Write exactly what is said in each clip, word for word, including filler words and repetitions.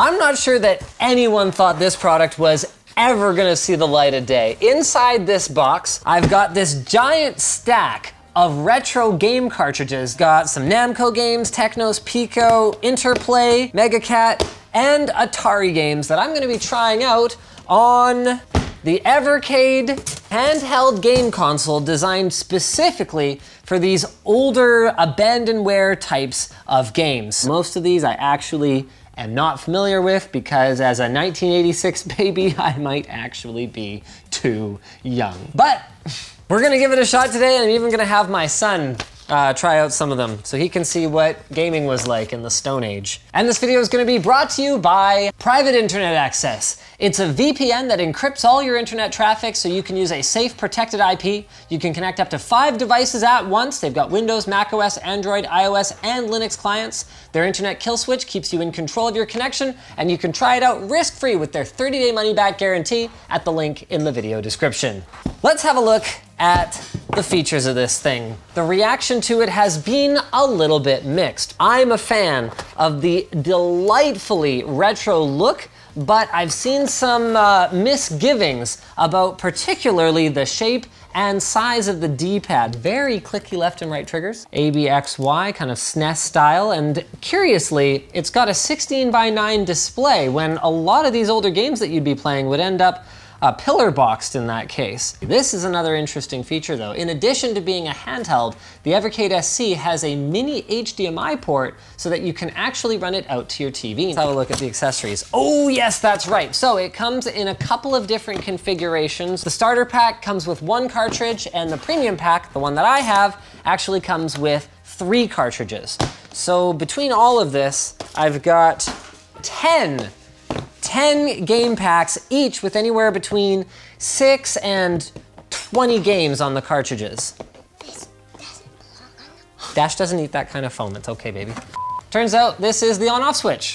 I'm not sure that anyone thought this product was ever gonna see the light of day. Inside this box, I've got this giant stack of retro game cartridges. Got some Namco games, Technos, Pico, Interplay, Mega Cat, and Atari games that I'm gonna be trying out on the Evercade handheld game console designed specifically for these older abandonware types of games. Most of these I actually am not familiar with because as a nineteen eighty-six baby, I might actually be too young. But we're gonna give it a shot today, and I'm even gonna have my son Uh, try out some of them so he can see what gaming was like in the Stone Age. And this video is gonna be brought to you by Private Internet Access. It's a V P N that encrypts all your internet traffic so you can use a safe, protected I P. You can connect up to five devices at once. They've got Windows, macOS, Android, iOS, and Linux clients. Their internet kill switch keeps you in control of your connection, and you can try it out risk-free with their thirty day money-back guarantee at the link in the video description. Let's have a look at the features of this thing. The reaction to it has been a little bit mixed. I'm a fan of the delightfully retro look, but I've seen some uh, misgivings about particularly the shape and size of the D-pad. Very clicky left and right triggers. A B X Y, kind of S N E S style, and curiously, it's got a sixteen by nine display when a lot of these older games that you'd be playing would end up Uh, pillar boxed in that case. This is another interesting feature though. In addition to being a handheld, the Evercade S C has a mini H D M I port so that you can actually run it out to your T V. Let's have a look at the accessories. Oh yes, that's right. So it comes in a couple of different configurations. The starter pack comes with one cartridge, and the premium pack, the one that I have, actually comes with three cartridges. So between all of this, I've got ten ten game packs, each with anywhere between six and twenty games on the cartridges. Dash doesn't eat that kind of foam, it's okay, baby. Turns out this is the on-off switch.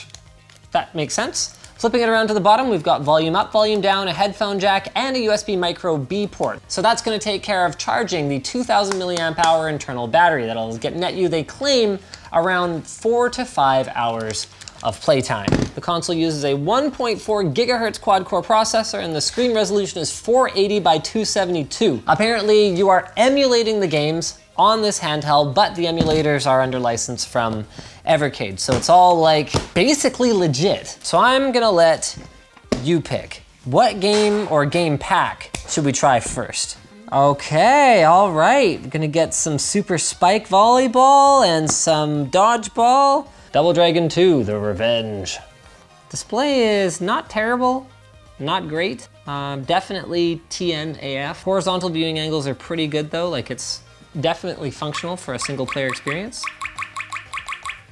That makes sense. Flipping it around to the bottom, we've got volume up, volume down, a headphone jack, and a U S B micro B port. So that's gonna take care of charging the two thousand milliamp hour internal battery that'll get net you, they claim, around four to five hours of playtime. The console uses a one point four gigahertz quad-core processor, and the screen resolution is four eighty by two seventy-two. Apparently, you are emulating the games on this handheld, but the emulators are under license from Evercade, so it's all like basically legit. So I'm gonna let you pick. What game or game pack should we try first? Okay, all right. We're gonna get some Super Spike Volleyball and some Dodgeball. Double Dragon two, The Revenge. Display is not terrible, not great. Um, definitely T N A F. Horizontal viewing angles are pretty good though, like it's definitely functional for a single player experience.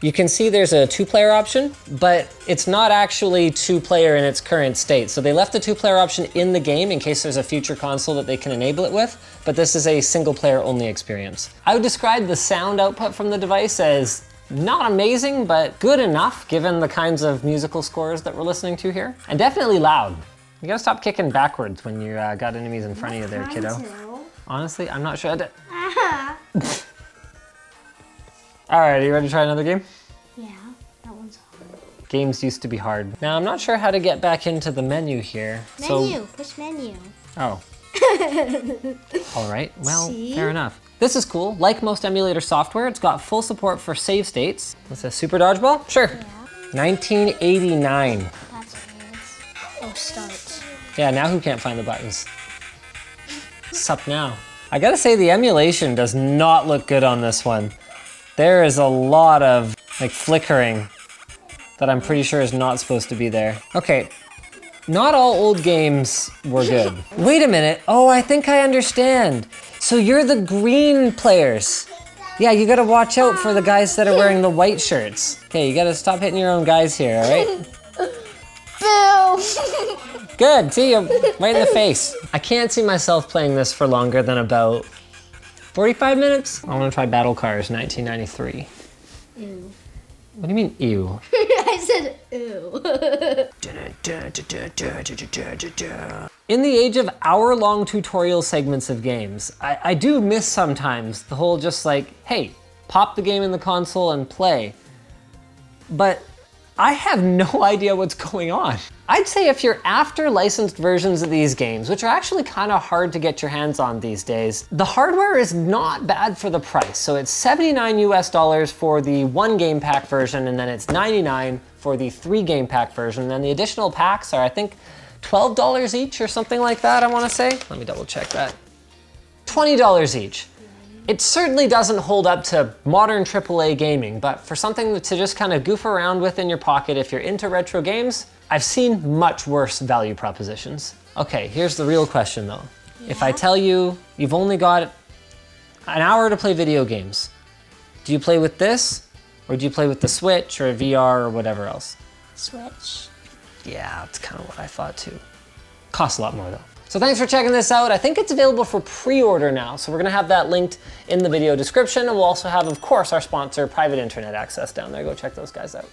You can see there's a two player option, but it's not actually two player in its current state. So they left the two player option in the game in case there's a future console that they can enable it with, but this is a single player only experience. I would describe the sound output from the device as not amazing, but good enough given the kinds of musical scores that we're listening to here. And definitely loud. You gotta stop kicking backwards when you uh, got enemies in front of you there, kiddo. To. Honestly, I'm not sure I did. Uh-huh. All right, are you ready to try another game? Yeah, that one's hard. Games used to be hard. Now, I'm not sure how to get back into the menu here. Menu, so... push menu. Oh. All right, well, see? Fair enough. This is cool. Like most emulator software, it's got full support for save states. Is this Super Dodgeball? Sure. Yeah. nineteen eighty-nine. That's nice. Oh, start. Yeah, now who can't find the buttons? Sup now. I gotta say the emulation does not look good on this one. There is a lot of like flickering that I'm pretty sure is not supposed to be there. Okay. Not all old games were good. Wait a minute. Oh, I think I understand. So you're the green players. Yeah, you gotta watch out for the guys that are wearing the white shirts. Okay, you gotta stop hitting your own guys here, all right? Boo! Good, see you right in the face. I can't see myself playing this for longer than about forty-five minutes. I wanna try Battle Cars nineteen ninety-three. Ew. What do you mean, ew? I said, ew. In the age of hour-long tutorial segments of games, I, I do miss sometimes the whole just like, hey, pop the game in the console and play. But I have no idea what's going on. I'd say if you're after licensed versions of these games, which are actually kind of hard to get your hands on these days, the hardware is not bad for the price. So it's seventy-nine US dollars for the one game pack version, and then it's ninety-nine for the three game pack version. And then the additional packs are, I think, twelve dollars each or something like that, I wanna say. Let me double check that. twenty dollars each. It certainly doesn't hold up to modern triple A gaming, but for something to just kind of goof around with in your pocket if you're into retro games, I've seen much worse value propositions. Okay, here's the real question though. Yeah. If I tell you you've only got an hour to play video games, do you play with this, or do you play with the Switch or a V R or whatever else? Switch. Yeah, that's kind of what I thought too. Costs a lot more though. So thanks for checking this out. I think it's available for pre-order now, so we're gonna have that linked in the video description, and we'll also have, of course, our sponsor, Private Internet Access down there. Go check those guys out.